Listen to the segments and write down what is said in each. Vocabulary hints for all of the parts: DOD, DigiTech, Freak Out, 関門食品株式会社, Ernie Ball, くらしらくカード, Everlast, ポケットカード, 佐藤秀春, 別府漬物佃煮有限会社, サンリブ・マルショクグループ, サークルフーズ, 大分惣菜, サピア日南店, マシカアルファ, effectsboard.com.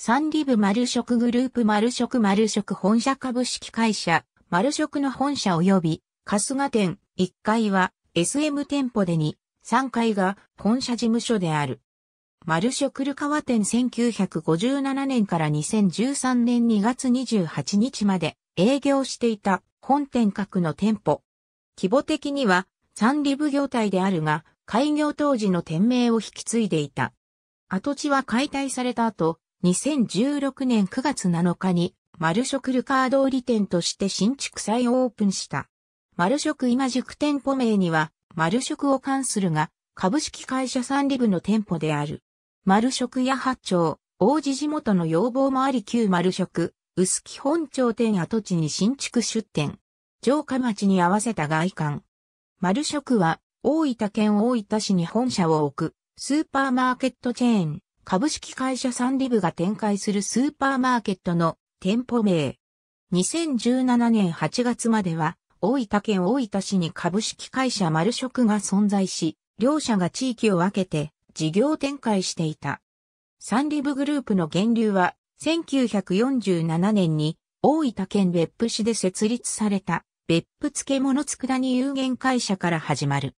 サンリブ丸食グループ丸食本社株式会社、丸食の本社及び、春日店、1階は SM 店舗で2、3階が本社事務所である。丸食流川店1957年から2013年2月28日まで営業していた本店格の店舗。規模的にはサンリブ業態であるが、開業当時の店名を引き継いでいた。跡地は解体された後、2016年9月7日に丸食流川通り店として新築再オープンした。丸食今宿店舗名には丸食を冠するが、株式会社サンリブの店舗である。丸食八幡町、王子地元の要望もあり旧丸食、臼杵本町店跡地に新築出店。城下町に合わせた外観。丸食は大分県大分市に本社を置くスーパーマーケットチェーン、株式会社サンリブが展開するスーパーマーケットの店舗名。2017年8月までは大分県大分市に株式会社丸食が存在し、両社が地域を分けて事業展開していた。サンリブグループの源流は1947年に大分県別府市で設立された別府漬物佃煮有限会社から始まる。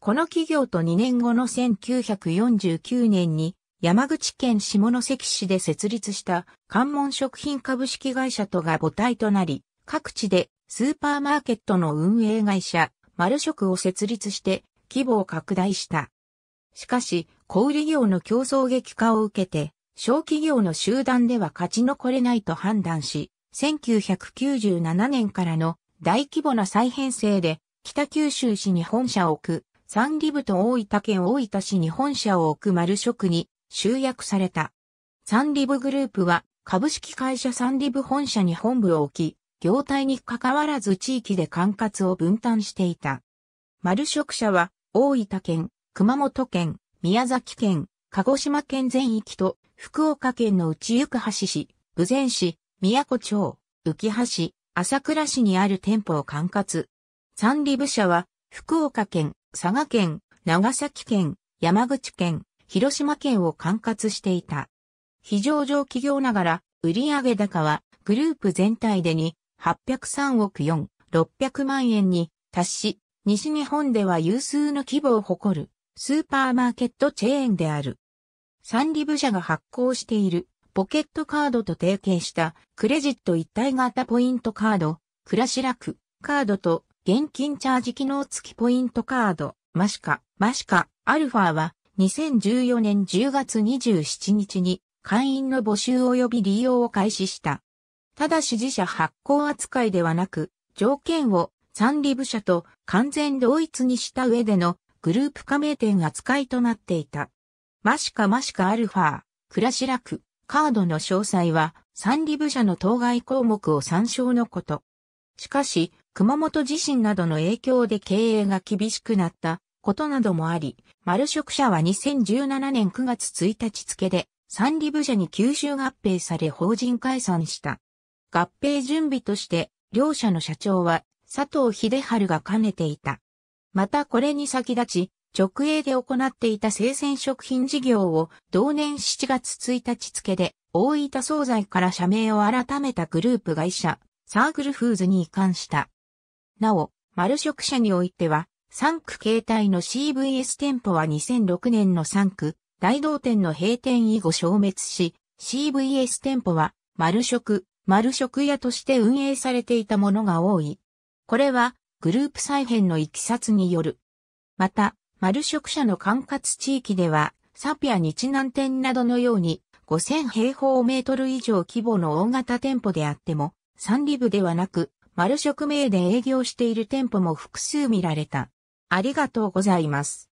この企業と2年後の1949年に山口県下関市で設立した関門食品株式会社とが母体となり、各地でスーパーマーケットの運営会社丸食を設立して、規模を拡大した。しかし、小売業の競争激化を受けて、小企業の集団では勝ち残れないと判断し、1997年からの大規模な再編成で、北九州市に本社を置く、サンリブと大分県大分市に本社を置く丸食に集約された。サンリブグループは、株式会社サンリブ本社に本部を置き、業態に関わらず地域で管轄を分担していた。丸食社は、大分県、熊本県、宮崎県、鹿児島県全域と、福岡県の内行橋市、豊前市、宮古町、浮橋市、朝倉市にある店舗を管轄。サンリブ社は、福岡県、佐賀県、長崎県、山口県、広島県を管轄していた。非上場企業ながら、売上高は、グループ全体で2,803億4,600万円に達し、西日本では有数の規模を誇るスーパーマーケットチェーンである。サンリブ社が発行しているポケットカードと提携したクレジット一体型ポイントカード、クラシラクカードと現金チャージ機能付きポイントカード、マシカアルファは2014年10月27日に会員の募集及び利用を開始した。ただし自社発行扱いではなく条件をサンリブ社と完全同一にした上でのグループ加盟店扱いとなっていた。マシカアルファ、クラシラク、カードの詳細はサンリブ社の当該項目を参照のこと。しかし、熊本地震などの影響で経営が厳しくなったことなどもあり、丸食社は2017年9月1日付でサンリブ社に吸収合併され法人解散した。合併準備として両社の社長は佐藤秀春が兼ねていた。またこれに先立ち、直営で行っていた生鮮食品事業を同年7月1日付で大分惣菜から社名を改めたグループ会社、サークルフーズに移管した。なお、丸食社においては、3区形態の CVS 店舗は2006年の3区、大同店の閉店以後消滅し、CVS 店舗は丸食屋として運営されていたものが多い。これはグループ再編の経緯による。また、丸食社の管轄地域では、サピア日南店などのように5000平方メートル以上規模の大型店舗であっても、サンリブではなく、丸食名で営業している店舗も複数見られた。ありがとうございます。